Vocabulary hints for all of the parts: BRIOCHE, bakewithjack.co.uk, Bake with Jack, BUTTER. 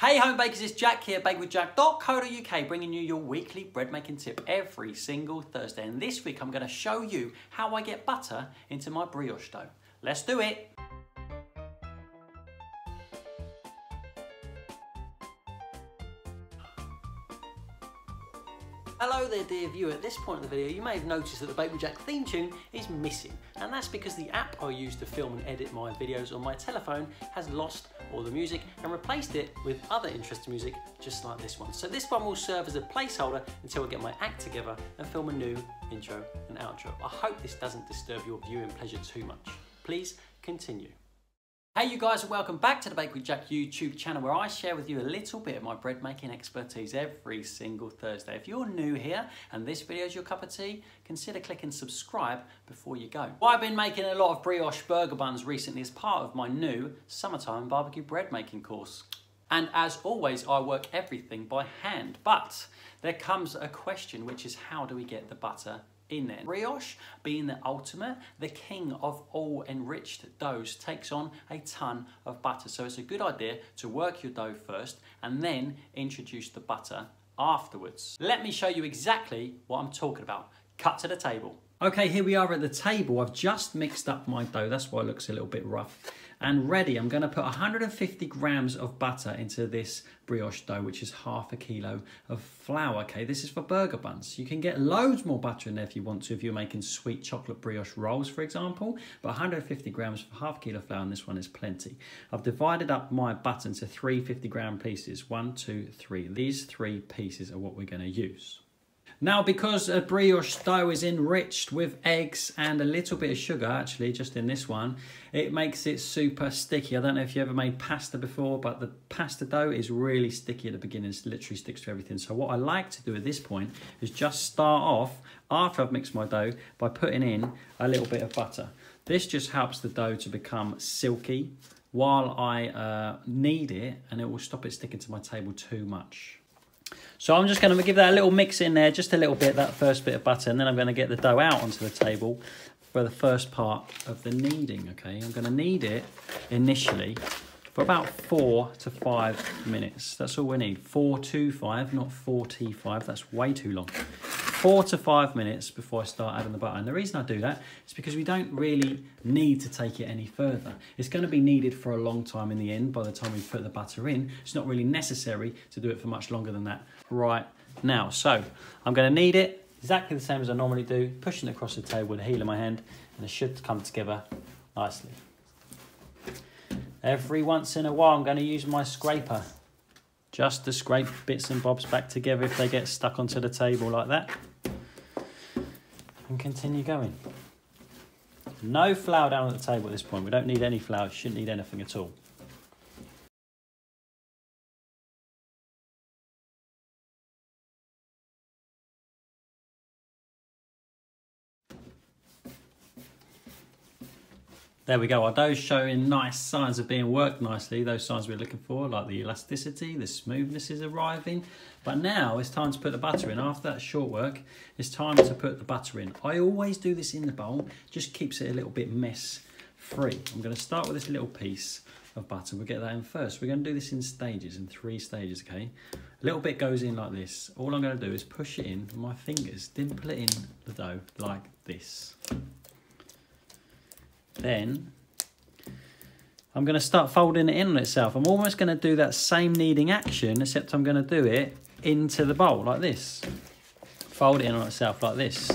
Hey home bakers, it's Jack here, bakewithjack.co.uk, bringing you your weekly bread making tip every single Thursday. And this week I'm going to show you how I get butter into my brioche dough. Let's do it. Hello there dear viewer, at this point in the video you may have noticed that the Bake with Jack theme tune is missing, and that's because the app I use to film and edit my videos on my telephone has lost all the music and replaced it with other interesting music just like this one. So this one will serve as a placeholder until I get my act together and film a new intro and outro. I hope this doesn't disturb your viewing pleasure too much. Please continue. Hey you guys, and welcome back to the Bake with Jack YouTube channel, where I share with you a little bit of my bread making expertise every single Thursday. If you're new here and this video is your cup of tea, consider clicking subscribe before you go. Well, I've been making a lot of brioche burger buns recently as part of my new summertime barbecue bread making course. And as always, I work everything by hand, but there comes a question, which is how do we get the butter in there? Brioche, being the ultimate, the king of all enriched doughs, takes on a ton of butter. So it's a good idea to work your dough first and then introduce the butter afterwards. Let me show you exactly what I'm talking about. Cut to the table. Okay, here we are at the table. I've just mixed up my dough, that's why it looks a little bit rough. And ready, I'm gonna put 150 grams of butter into this brioche dough, which is half a kilo of flour. Okay, this is for burger buns. You can get loads more butter in there if you want to, if you're making sweet chocolate brioche rolls, for example, but 150 grams for half a kilo of flour, and this one is plenty. I've divided up my butter into 3 50-gram pieces, 1, 2, 3. These 3 pieces are what we're gonna use. Now, because a brioche dough is enriched with eggs and a little bit of sugar, actually just in this one, it makes it super sticky. I don't know if you ever made pasta before, but the pasta dough is really sticky at the beginning. It literally sticks to everything. So what I like to do at this point is just start off, after I've mixed my dough, by putting in a little bit of butter. This just helps the dough to become silky while I knead it, and it will stop it sticking to my table too much. So I'm just going to give that a little mix in there, just a little bit, that first bit of butter, and then I'm going to get the dough out onto the table for the first part of the kneading, okay? I'm going to knead it initially for about 4 to 5 minutes. That's all we need, 4 to 5, not 4 to 5, that's way too long. 4 to 5 minutes before I start adding the butter. And the reason I do that is because we don't really need to take it any further. It's going to be needed for a long time in the end by the time we put the butter in. It's not really necessary to do it for much longer than that right now. So I'm going to knead it exactly the same as I normally do, pushing it across the table with the heel of my hand, and it should come together nicely. Every once in a while I'm going to use my scraper just to scrape bits and bobs back together if they get stuck onto the table like that. And continue going. No flour down at the table at this point. We don't need any flour, shouldn't need anything at all. There we go, our dough's showing nice signs of being worked nicely, those signs we're looking for, like the elasticity, the smoothness is arriving. But now it's time to put the butter in. After that short work, it's time to put the butter in. I always do this in the bowl, just keeps it a little bit mess-free. I'm gonna start with this little piece of butter, we'll get that in first. We're gonna do this in stages, in 3 stages, okay? A little bit goes in like this. All I'm gonna do is push it in with my fingers, dimple it in the dough like this. Then I'm going to start folding it in on itself. I'm almost going to do that same kneading action, except I'm going to do it into the bowl like this. Fold it in on itself like this.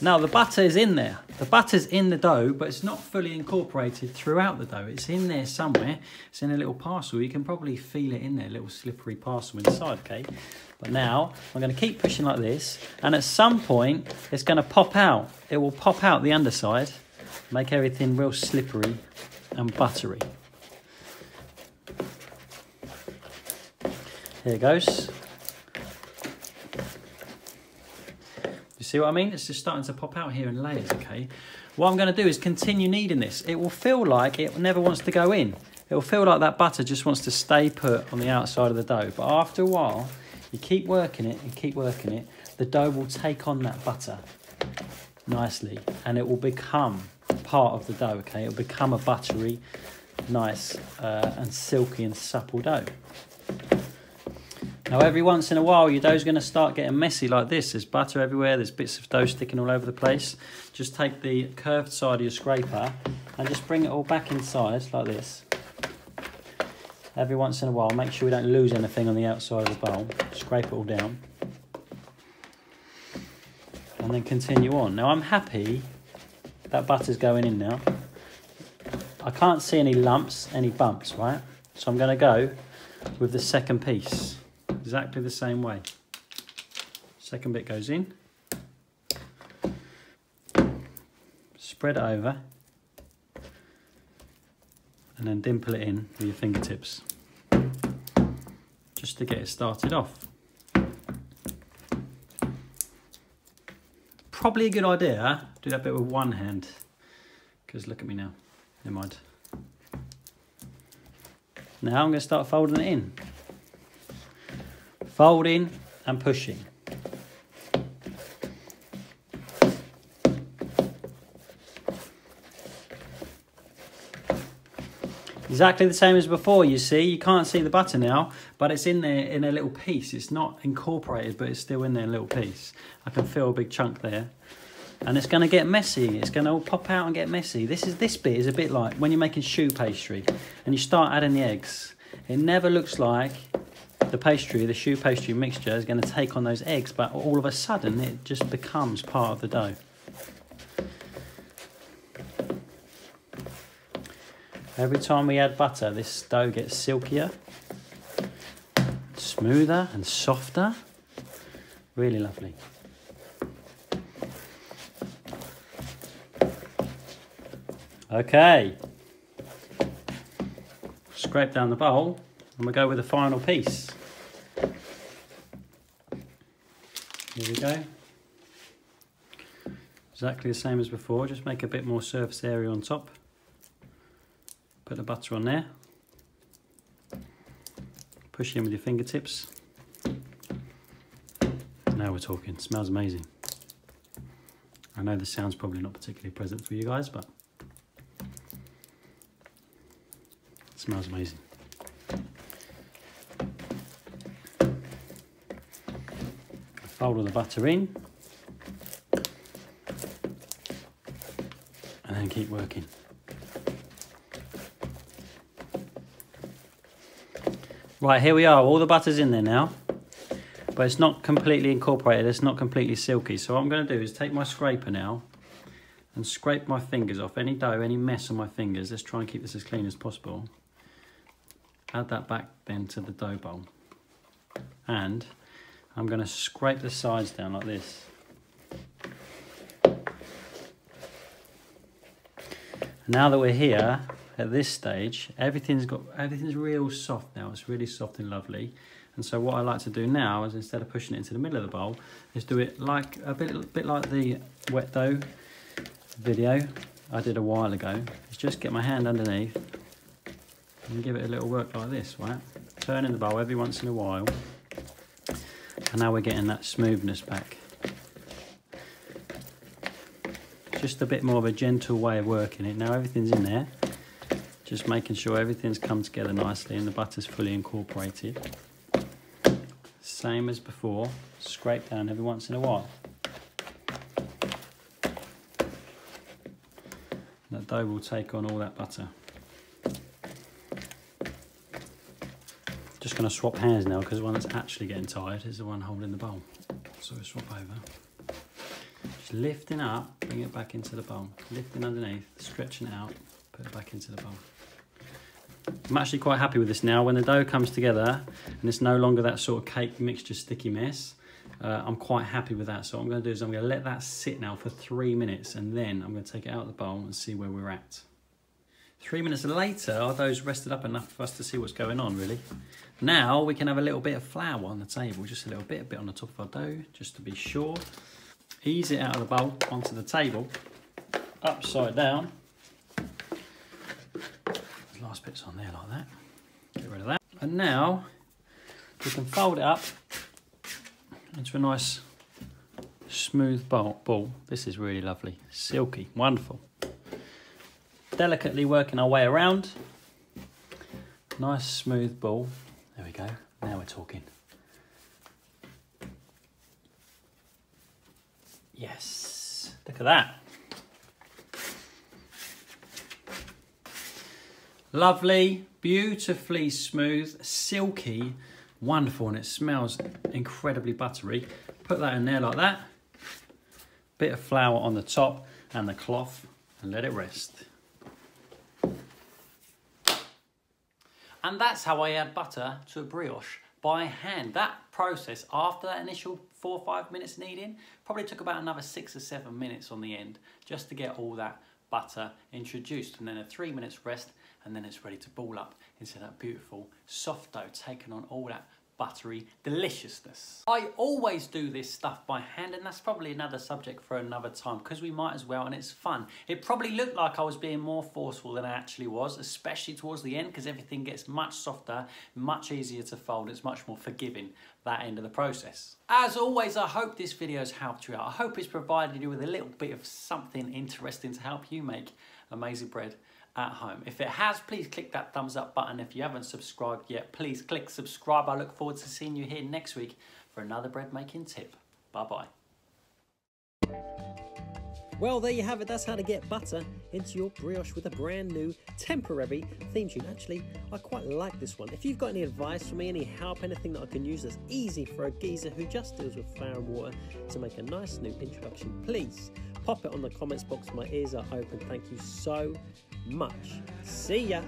Now the butter is in there. The butter's in the dough, but it's not fully incorporated throughout the dough. It's in there somewhere. It's in a little parcel. You can probably feel it in there, a little slippery parcel inside, okay? But now I'm going to keep pushing like this, and at some point it's going to pop out. It will pop out the underside. Make everything real slippery and buttery. Here it goes. You see what I mean? It's just starting to pop out here in layers, okay? What I'm going to do is continue kneading this. It will feel like it never wants to go in. It will feel like that butter just wants to stay put on the outside of the dough. But after a while, you keep working it and keep working it. The dough will take on that butter nicely, and it will become part of the dough, okay? It'll become a buttery, nice and silky and supple dough. Now every once in a while your dough's going to start getting messy like this. There's butter everywhere, there's bits of dough sticking all over the place. Just take the curved side of your scraper and just bring it all back inside like this. Every once in a while, make sure we don't lose anything on the outside of the bowl. Scrape it all down. And then continue on. Now I'm happy that butter's going in now. I can't see any lumps, any bumps, right? So I'm going to go with the second piece. Exactly the same way. Second bit goes in. Spread it over. And then dimple it in with your fingertips. Just to get it started off. Probably a good idea, do that bit with one hand. Because look at me now. Never mind. Now I'm going to start folding it in. Folding and pushing. Exactly the same as before, you see. You can't see the butter now, but it's in there in a little piece. It's not incorporated, but it's still in there in a little piece. I can feel a big chunk there. And it's going to get messy. It's going to all pop out and get messy. This bit is a bit like when you're making shoe pastry and you start adding the eggs. It never looks like the pastry, the shoe pastry mixture is going to take on those eggs, but all of a sudden it just becomes part of the dough. Every time we add butter, this dough gets silkier, smoother and softer. Really lovely. Okay. Scrape down the bowl and we go with the final piece. Here we go. Exactly the same as before, just make a bit more surface area on top. Put the butter on there, push in with your fingertips. Now we're talking, smells amazing. I know this sound's probably not particularly present for you guys, but it smells amazing. Fold all the butter in and then keep working. Right, here we are, all the butter's in there now, but it's not completely incorporated, it's not completely silky. So what I'm going to do is take my scraper now and scrape my fingers off any dough, any mess on my fingers. Let's try and keep this as clean as possible. Add that back then to the dough bowl. And I'm going to scrape the sides down like this. Now that we're here, at this stage, everything's real soft now. It's really soft and lovely. And so what I like to do now is, instead of pushing it into the middle of the bowl, is do it like a bit like the wet dough video I did a while ago. Is just get my hand underneath and give it a little work like this, right? Turning the bowl every once in a while. And now we're getting that smoothness back. Just a bit more of a gentle way of working it. Now everything's in there. Just making sure everything's come together nicely and the butter's fully incorporated. Same as before, scrape down every once in a while. That dough will take on all that butter. Just going to swap hands now, because the one that's actually getting tired is the one holding the bowl. So we swap over. Just lifting up, bring it back into the bowl. Lifting underneath, stretching it out, put it back into the bowl. I'm actually quite happy with this now. When the dough comes together and it's no longer that sort of cake mixture sticky mess, I'm quite happy with that. So what I'm going to do is I'm going to let that sit now for 3 minutes, and then I'm going to take it out of the bowl and see where we're at. 3 minutes later, our dough's rested up enough for us to see what's going on, really. Now we can have a little bit of flour on the table, just a bit on the top of our dough, just to be sure. Ease it out of the bowl onto the table, upside down. Last bit's on there like that. Get rid of that. And now we can fold it up into a nice smooth ball. This is really lovely, silky, wonderful. Delicately working our way around. Nice smooth ball. There we go. Now we're talking. Yes, look at that. Lovely, beautifully smooth, silky, wonderful, and it smells incredibly buttery. Put that in there like that. Bit of flour on the top and the cloth, and let it rest. And that's how I add butter to a brioche by hand. That process, after that initial 4 or 5 minutes kneading, probably took about another 6 or 7 minutes on the end just to get all that butter introduced, and then a 3 minutes rest, and then it's ready to ball up into that beautiful soft dough, taking on all that buttery deliciousness. I always do this stuff by hand, and that's probably another subject for another time, because we might as well, and it's fun. It probably looked like I was being more forceful than I actually was, especially towards the end, because everything gets much softer, much easier to fold, it's much more forgiving, that end of the process. As always, I hope this video has helped you out. I hope it's provided you with a little bit of something interesting to help you make amazing bread at home. If it has, please click that thumbs up button. If you haven't subscribed yet, please click subscribe. I look forward to seeing you here next week for another bread making tip. Bye-bye. Well, there you have it. That's how to get butter into your brioche with a brand new temporary theme tune. Actually, I quite like this one. If you've got any advice for me, any help, anything that I can use that's easy for a geezer who just deals with flour and water to make a nice new introduction, please pop it on the comments box. My ears are open. Thank you so much. See ya.